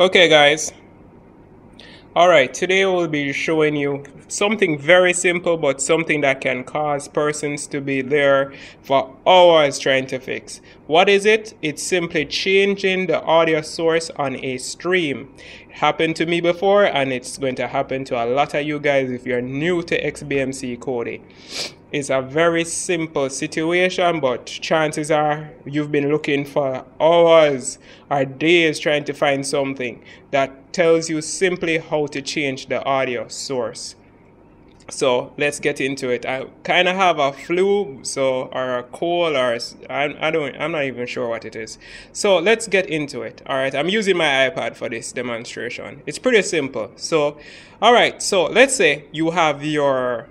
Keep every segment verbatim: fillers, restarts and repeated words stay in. Okay guys, alright, today we'll be showing you something very simple but something that can cause persons to be there for hours trying to fix. What is it? It's simply changing the audio source on a stream. It happened to me before and it's going to happen to a lot of you guys if you're new to X B M C Kodi. It's a very simple situation, but chances are you've been looking for hours or days trying to find something that tells you simply how to change the audio source. So let's get into it. I kind of have a flu, so or a cold, or I'm, I don't, I'm not even sure what it is. So let's get into it. All right, I'm using my iPad for this demonstration. It's pretty simple. So, all right, so let's say you have your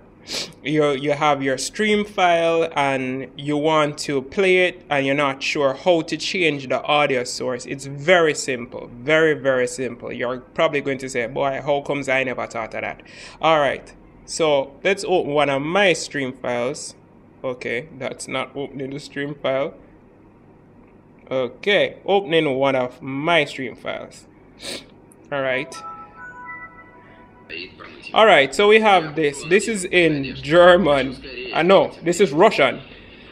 You, you have your stream file and you want to play it and you're not sure how to change the audio source. It's very simple, very, very simple. You're probably going to say, boy, how comes I never thought of that? All right, so let's open one of my stream files. Okay, that's not opening the stream file. Okay, opening one of my stream files. All right. All right, so we have this. This is in German. I uh, know this is Russian.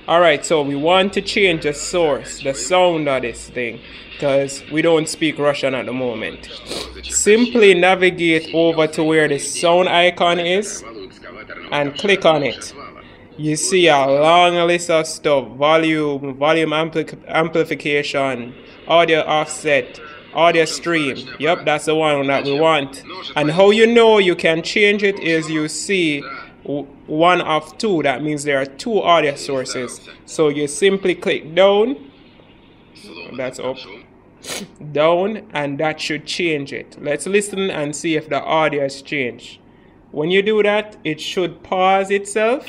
All right, so we want to change the source, the sound of this thing, because we don't speak Russian at the moment. Simply navigate over to where the sound icon is and click on it. You see a long list of stuff: volume, volume ampli amplification, audio offset, audio stream. Yep, that's the one that we want. And how you know you can change it is you see one of two. That means there are two audio sources. So you simply click down. That's up. Down, and that should change it. Let's listen and see if the audio has changed. When you do that, it should pause itself.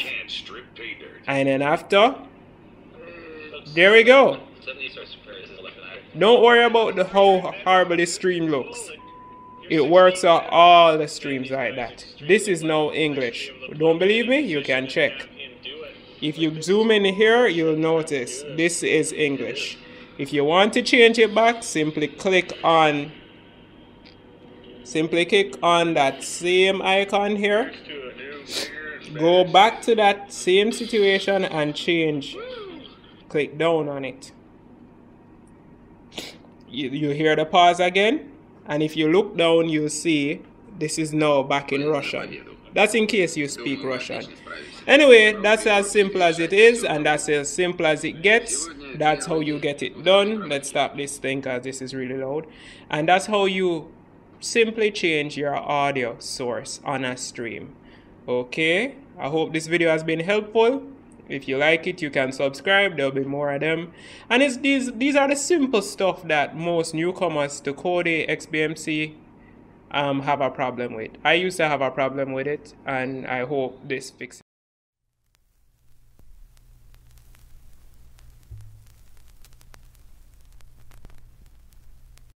And then after, there we go. Don't worry about the how horrible the stream looks. It works on all the streams like that. This is now English. Don't believe me? You can check. If you zoom in here, you'll notice this is English. If you want to change it back, simply click on simply click on that same icon here. Go back to that same situation and change. Click down on it. You, you hear the pause again, and if you look down, you see this is now back in Russian. That's in case you speak Russian. Anyway, that's as simple as it is, and that's as simple as it gets. That's how you get it done. Let's stop this thing because this is really loud. And that's how you simply change your audio source on a stream. Okay, I hope this video has been helpful. If you like it, you can subscribe. There'll be more of them. And it's these these are the simple stuff that most newcomers to Kodi, X B M C um, have a problem with. I used to have a problem with it, and I hope this fixes it.